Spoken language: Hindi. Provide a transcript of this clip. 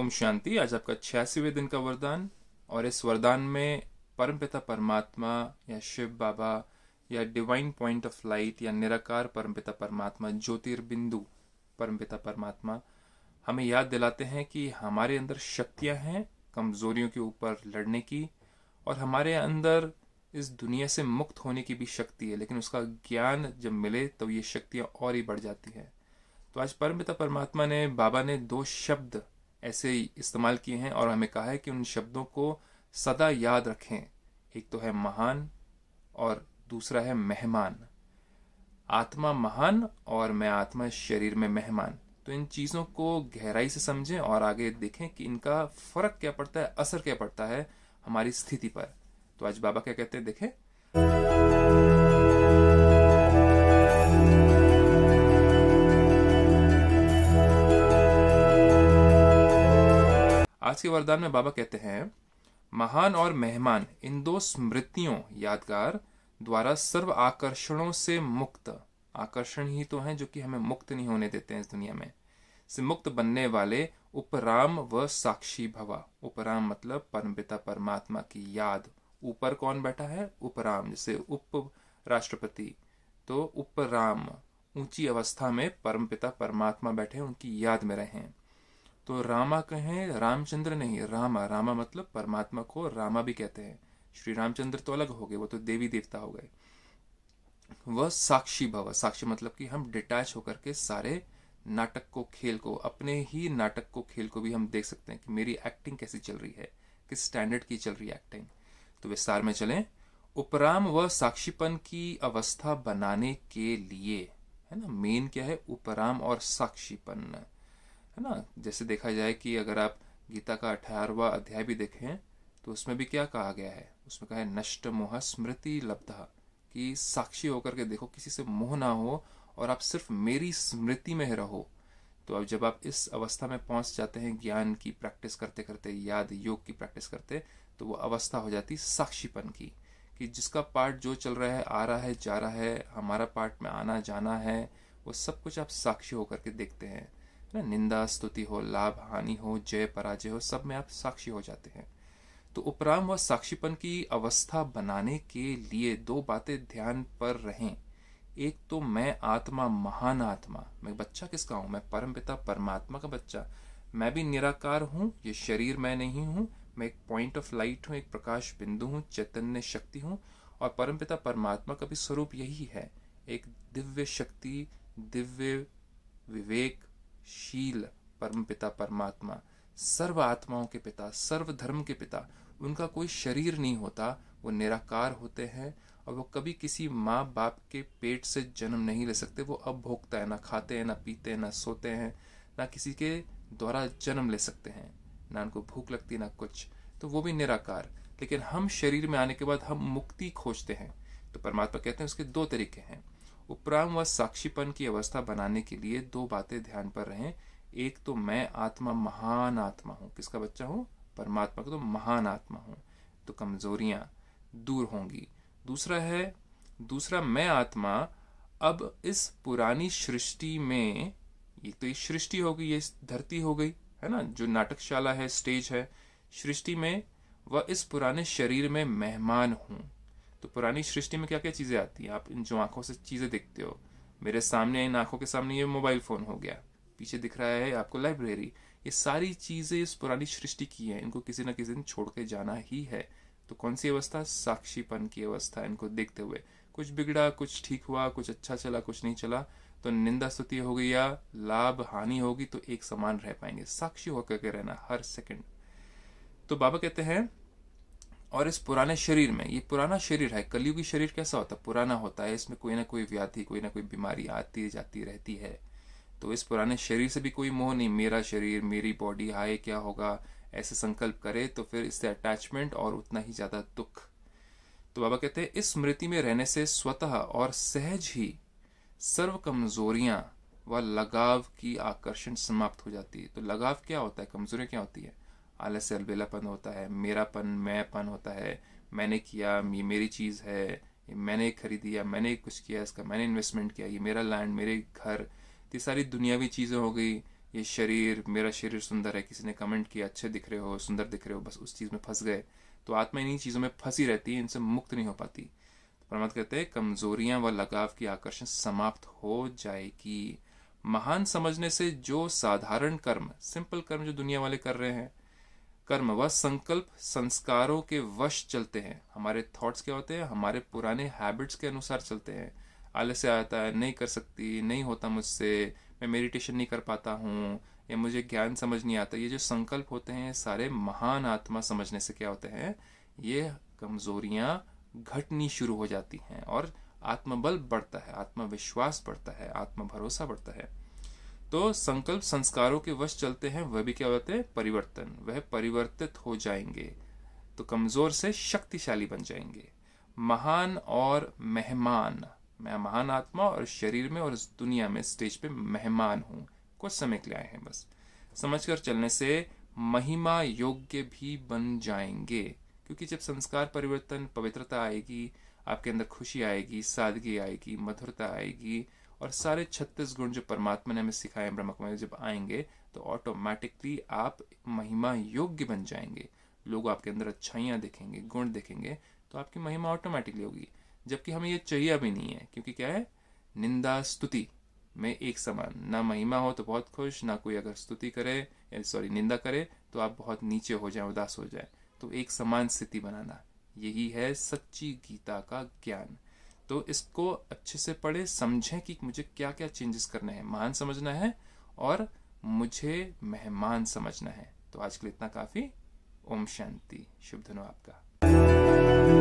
ओम शांति। आज आपका 86वें दिन का वरदान, और इस वरदान में परमपिता परमात्मा या शिव बाबा या डिवाइन पॉइंट ऑफ लाइट या निराकार परमपिता परमात्मा, ज्योतिर्बिंदु परमपिता परमात्मा हमें याद दिलाते हैं कि हमारे अंदर शक्तियां हैं कमजोरियों के ऊपर लड़ने की, और हमारे अंदर इस दुनिया से मुक्त होने की भी शक्ति है, लेकिन उसका ज्ञान जब मिले तो ये शक्तियां और ही बढ़ जाती है। तो आज परमपिता परमात्मा ने, बाबा ने दो शब्द ऐसे इस्तेमाल किए हैं और हमें कहा है कि उन शब्दों को सदा याद रखें। एक तो है महान और दूसरा है मेहमान। आत्मा महान और मैं आत्मा शरीर में मेहमान। तो इन चीज़ों को गहराई से समझें और आगे देखें कि इनका फर्क क्या पड़ता है, असर क्या पड़ता है हमारी स्थिति पर। तो आज बाबा क्या कहते हैं देखें। आज के वरदान में बाबा कहते हैं, महान और मेहमान इन दो स्मृतियों यादगार द्वारा सर्व आकर्षणों से मुक्त, आकर्षण ही तो हैं जो कि हमें मुक्त नहीं होने देते हैं इस दुनिया में, से मुक्त बनने वाले उपराम व साक्षी भवा। उपराम मतलब परमपिता परमात्मा की याद। ऊपर कौन बैठा है? उपराम, जैसे उप राष्ट्रपति, तो उपराम ऊंची अवस्था में परमपिता परमात्मा बैठे, उनकी याद में रहें। तो रामा कहें, रामचंद्र नहीं, रामा। रामा मतलब परमात्मा को रामा भी कहते हैं। श्री रामचंद्र तो अलग हो गए, वो तो देवी देवता हो गए। वह साक्षी भव, साक्षी मतलब कि हम डिटैच होकर के सारे नाटक को, खेल को, अपने ही नाटक को, खेल को भी हम देख सकते हैं कि मेरी एक्टिंग कैसी चल रही है, किस स्टैंडर्ड की चल रही है एक्टिंग। तो विस्तार में चलें। उपराम व साक्षीपन की अवस्था बनाने के लिए, है ना, मेन क्या है? उपराम और साक्षीपन, है ना। जैसे देखा जाए कि अगर आप गीता का 18वां अध्याय भी देखें तो उसमें भी क्या कहा गया है? उसमें कहा है नष्ट मोह स्मृति लब्धा, कि साक्षी होकर के देखो, किसी से मोह ना हो और आप सिर्फ मेरी स्मृति में रहो। तो अब जब आप इस अवस्था में पहुंच जाते हैं, ज्ञान की प्रैक्टिस करते करते, याद योग की प्रैक्टिस करते, तो वो अवस्था हो जाती साक्षीपन की, कि जिसका पार्ट जो चल रहा है, आ रहा है, जा रहा है, हमारा पार्ट में आना जाना है, वो सब कुछ आप साक्षी होकर के देखते हैं, है ना। निंदा स्तुति हो, लाभ हानि हो, जय पराजय हो, सब में आप साक्षी हो जाते हैं। तो उपराम व साक्षीपन की अवस्था बनाने के लिए दो बातें ध्यान पर रहें। एक तो मैं आत्मा, महान आत्मा, मैं बच्चा किसका हूँ? मैं परमपिता परमात्मा का बच्चा। मैं भी निराकार हूँ, ये शरीर मैं नहीं हूँ, मैं एक पॉइंट ऑफ लाइट हूँ, एक प्रकाश बिंदु हूँ, चैतन्य शक्ति हूँ। और परमपिता परमात्मा का भी स्वरूप यही है, एक दिव्य शक्ति, दिव्य विवेक शील परमपिता परमात्मा, सर्व आत्माओं के पिता, सर्व धर्म के पिता। उनका कोई शरीर नहीं होता, वो निराकार होते हैं, और वो कभी किसी माँ बाप के पेट से जन्म नहीं ले सकते। वो अब भोगता है, ना खाते हैं, ना पीते हैं, ना सोते हैं, ना किसी के द्वारा जन्म ले सकते हैं, ना उनको भूख लगती, ना कुछ। तो वो भी निराकार। लेकिन हम शरीर में आने के बाद हम मुक्ति खोजते हैं। तो परमात्मा कहते हैं उसके दो तरीके हैं। उपराम व साक्षीपन की अवस्था बनाने के लिए दो बातें ध्यान पर रहें। एक तो मैं आत्मा, महान आत्मा हूँ, किसका बच्चा हूँ? परमात्मा का, तो महान आत्मा हूँ, तो कमजोरियां दूर होंगी। दूसरा मैं आत्मा अब इस पुरानी सृष्टि में, ये तो ये सृष्टि होगी, ये धरती हो गई, है ना, जो नाटकशाला है, स्टेज है, सृष्टि में वह इस पुराने शरीर में मेहमान हूँ। तो पुरानी सृष्टि में क्या क्या चीज़ें आती हैं? आप इन जो आंखों से चीज़ें देखते हो, मेरे सामने, इन आंखों के सामने ये मोबाइल फ़ोन हो गया, पीछे दिख रहा है आपको लाइब्रेरी। ये सारी चीज़ें इस पुरानी सृष्टि की हैं, इनको किसी ना किसी दिन छोड़ के जाना ही है। तो कौन सी अवस्था? साक्षीपन की अवस्था। इनको देखते हुए कुछ बिगड़ा, कुछ ठीक हुआ, कुछ अच्छा चला, कुछ नहीं चला, तो निंदा स्तुति हो गई या लाभ हानि होगी, तो एक समान रह पाएंगे। साक्षी होकर के रहना हर सेकेंड। तो बाबा कहते हैं, और इस पुराने शरीर में, ये पुराना शरीर है, कलयुगी शरीर कैसा होता है? पुराना होता है, इसमें कोई ना कोई व्याधि, कोई ना कोई बीमारी आती जाती रहती है। तो इस पुराने शरीर से भी कोई मोह नहीं, मेरा शरीर, मेरी बॉडी, हाय क्या होगा, ऐसे संकल्प करे तो फिर इससे अटैचमेंट और उतना ही ज़्यादा दुख। तो बाबा कहते हैं, इस स्मृति में रहने से स्वतः और सहज ही सर्व कमजोरियाँ व लगाव की आकर्षण समाप्त हो जाती है। तो लगाव क्या होता है, कमजोरियाँ क्या होती है? आलस्य, अलबेलापन होता है, मेरापन, मैंपन होता है, मैंने किया, ये मेरी चीज़ है, ये मैंने खरीदी, या मैंने कुछ किया इसका, मैंने इन्वेस्टमेंट किया, ये मेरा लैंड, मेरे घर, ये सारी दुनियावी चीज़ें हो गई, ये शरीर, मेरा शरीर सुंदर है, किसी ने कमेंट किया अच्छे दिख रहे हो, सुंदर दिख रहे हो, बस उस चीज़ में फंस गए। तो आत्मा इन्हीं चीज़ों में फंसी रहती है, इनसे मुक्त नहीं हो पाती। तो परमात्मा कहते हैं कमजोरियां व लगाव की आकर्षण समाप्त हो जाएगी। महान समझने से जो साधारण कर्म, सिंपल कर्म जो दुनिया वाले कर रहे हैं, कर्म व संकल्प संस्कारों के वश चलते हैं। हमारे थॉट्स क्या होते हैं, हमारे पुराने हैबिट्स के अनुसार चलते हैं। आलस्य आता है, नहीं कर सकती, नहीं होता मुझसे, मैं मेडिटेशन नहीं कर पाता हूँ, या मुझे ज्ञान समझ नहीं आता। ये जो संकल्प होते हैं सारे महान आत्मा समझने से क्या होते हैं, ये कमजोरियाँ घटनी शुरू हो जाती हैं और आत्मबल बढ़ता है, आत्मविश्वास बढ़ता है, आत्मभरोसा बढ़ता है। तो संकल्प संस्कारों के वश चलते हैं, वह भी क्या होते हैं, परिवर्तन, वह परिवर्तित हो जाएंगे। तो कमजोर से शक्तिशाली बन जाएंगे। महान और मेहमान, मैं महान आत्मा और शरीर में और इस दुनिया में स्टेज पे मेहमान हूँ, कुछ समय के लिए आए हैं बस। समझकर चलने से महिमा योग्य भी बन जाएंगे, क्योंकि जब संस्कार परिवर्तन, पवित्रता आएगी आपके अंदर, खुशी आएगी, सादगी आएगी, मधुरता आएगी, और सारे 36 गुण जो परमात्मा ने हमें सिखाए ब्रह्म कुमारी जब आएंगे तो ऑटोमेटिकली आप महिमा योग्य बन जाएंगे। लोग आपके अंदर अच्छाइयाँ देखेंगे, गुण देखेंगे, तो आपकी महिमा ऑटोमेटिकली होगी। जबकि हमें ये चाहिए भी नहीं है, क्योंकि क्या है, निंदा स्तुति में एक समान, ना महिमा हो तो बहुत खुश, ना कोई अगर स्तुति करे, सॉरी निंदा करे तो आप बहुत नीचे हो जाए, उदास हो जाए। तो एक समान स्थिति बनाना, यही है सच्ची गीता का ज्ञान। तो इसको अच्छे से पढ़े, समझें कि मुझे क्या क्या चेंजेस करने हैं। महान समझना है और मुझे मेहमान समझना है। तो आज के लिए इतना काफ़ी। ओम शांति। शुभ धनु आपका।